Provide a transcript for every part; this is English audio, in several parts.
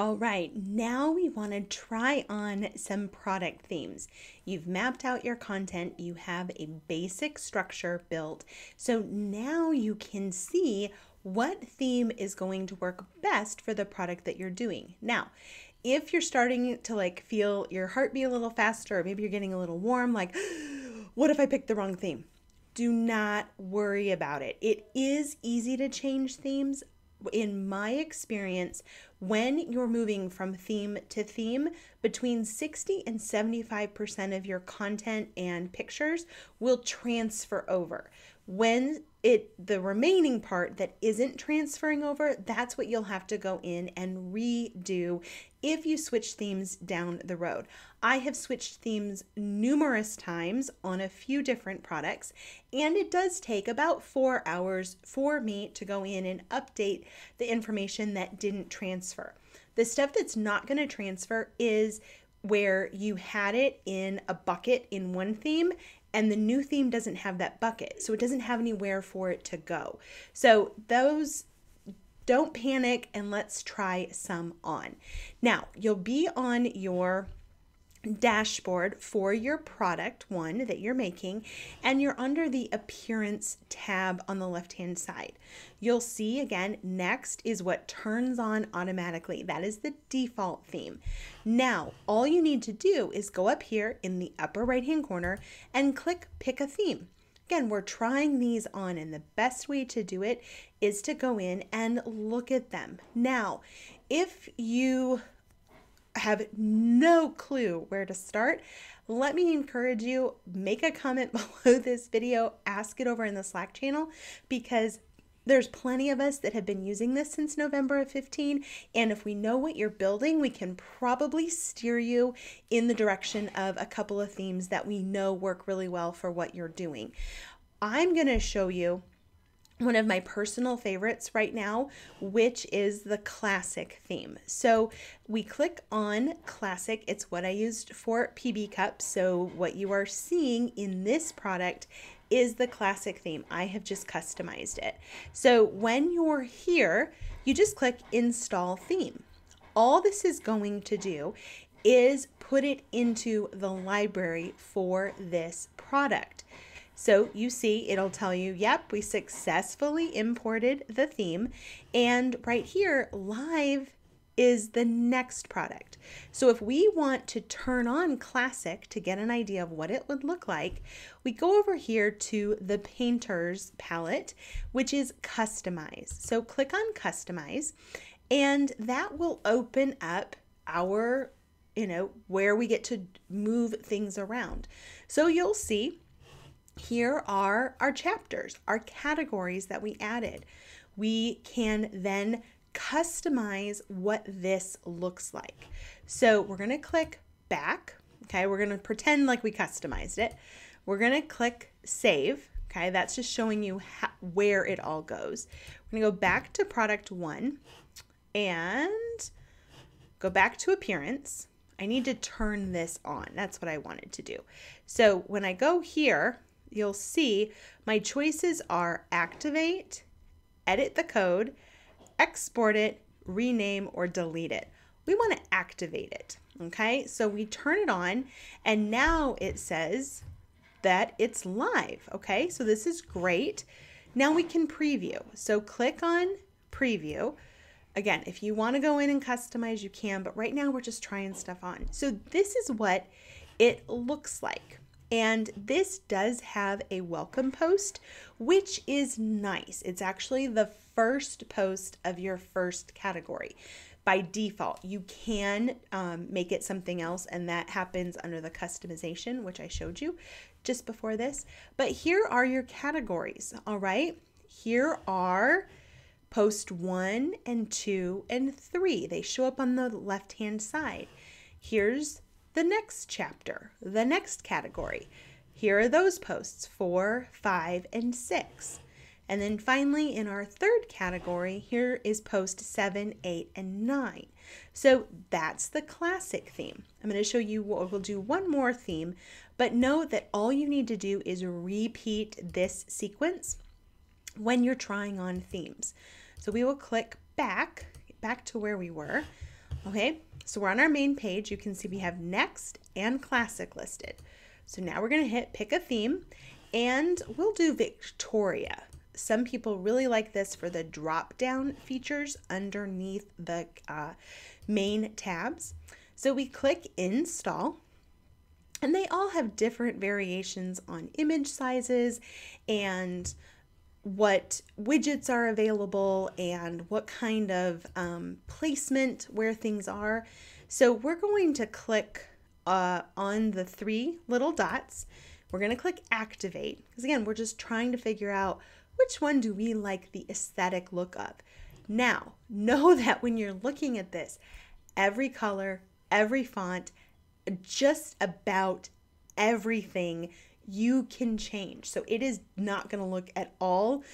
All right, now we want to try on some product themes. You've mapped out your content, you have a basic structure built, so now you can see what theme is going to work best for the product that you're doing. Now, if you're starting to like feel your heart beat a little faster, or maybe you're getting a little warm, like, what if I picked the wrong theme? Do not worry about it. It is easy to change themes. In my experience, when you're moving from theme to theme, between 60 and 75% of your content and pictures will transfer over. When the remaining part that isn't transferring over, that's what you'll have to go in and redo if you switch themes down the road. I have switched themes numerous times on a few different products, and it does take about 4 hours for me to go in and update the information that didn't transfer. The stuff that's not going to transfer is where you had it in a bucket in one theme and the new theme doesn't have that bucket, so it doesn't have anywhere for it to go. So those, don't panic, and let's try some on. Now, you'll be on your dashboard for your product one that you're making, and you're under the appearance tab on the left hand side. You'll see again, next is what turns on automatically. That is the default theme. Now all you need to do is go up here in the upper right hand corner and click pick a theme. Again, we're trying these on, and the best way to do it is to go in and look at them. Now if you have no clue where to start, let me encourage you, make a comment below this video, ask it over in the Slack channel, because there's plenty of us that have been using this since November of 15, and if we know what you're building, we can probably steer you in the direction of a couple of themes that we know work really well for what you're doing. I'm going to show you one of my personal favorites right now, which is the classic theme. So we click on classic. It's what I used for PB Cup. So what you are seeing in this product is the classic theme. I have just customized it. So when you're here, you just click install theme. All this is going to do is put it into the library for this product. So you see, it'll tell you, yep, we successfully imported the theme. And right here, live is the next product. So if we want to turn on classic to get an idea of what it would look like, we go over here to the painters palette, which is customize. So click on customize, and that will open up our, you know, where we get to move things around. So you'll see, here are our chapters, our categories that we added. We can then customize what this looks like. So we're going to click back. Okay, we're going to pretend like we customized it. We're going to click save. Okay, that's just showing you how, where it all goes. We're going to go back to product one and go back to appearance. I need to turn this on. That's what I wanted to do. So when I go here, you'll see my choices are activate, edit the code, export it, rename, or delete it. We want to activate it, okay? So we turn it on, and now it says that it's live, okay? So this is great. Now we can preview. So click on preview. Again, if you want to go in and customize, you can, but right now we're just trying stuff on. So this is what it looks like. And this does have a welcome post, which is nice. It's actually the first post of your first category. By default, you can make it something else, and that happens under the customization, which I showed you just before this. But here are your categories, all right? Here are post 1 and 2 and 3. They show up on the left-hand side. Here's the next chapter, the next category. Here are those posts 4, 5, and 6. And then finally in our third category, here is post 7, 8, and 9. So that's the classic theme. I'm going to show you what we'll do one more theme, but note that all you need to do is repeat this sequence when you're trying on themes. So we will click back to where we were. Okay, so we're on our main page. You can see we have Next and Classic listed. So now we're going to hit Pick a Theme, and we'll do Victoria. Some people really like this for the drop-down features underneath the main tabs. So we click Install, and they all have different variations on image sizes and what widgets are available and what kind of placement where things are. So we're going to click on the three little dots. We're going to click Activate because, again, we're just trying to figure out which one do we like the aesthetic look of. Now, know that when you're looking at this, every color, every font, just about everything you can change. So it is not going to look at all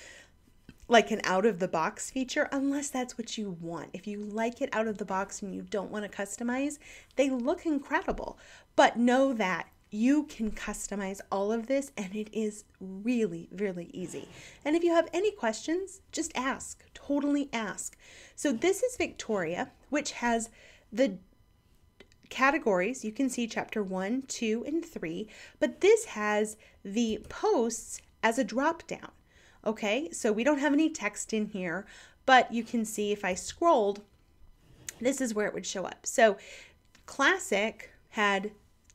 like an out-of-the-box feature unless that's what you want. If you like it out of the box and you don't want to customize, they look incredible. But know that you can customize all of this, and it is really, really easy. And if you have any questions, just ask. Totally ask. So this is Victoria, which has the categories. You can see chapter 1, 2, and 3, but this has the posts as a drop down. Okay, so we don't have any text in here, but you can see if I scrolled, this is where it would show up. So Classic had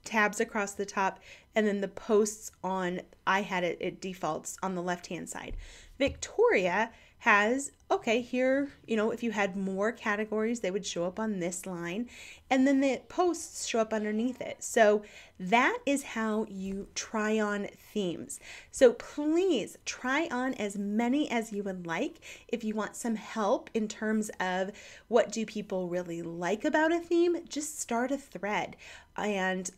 tabs across the top, and then the posts on, I had it, it defaults on the left hand side. Victoria has, okay, here, you know, if you had more categories, they would show up on this line, and then the posts show up underneath it. So that is how you try on themes. So please try on as many as you would like. If you want some help in terms of what do people really like about a theme, just start a thread. And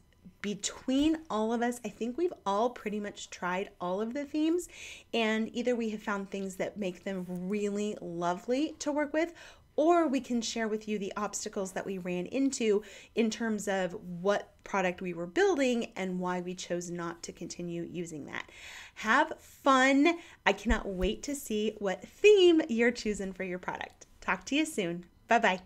between all of us, I think we've all pretty much tried all of the themes, and either we have found things that make them really lovely to work with, or we can share with you the obstacles that we ran into in terms of what product we were building and why we chose not to continue using that. Have fun. I cannot wait to see what theme you're choosing for your product. Talk to you soon. Bye-bye.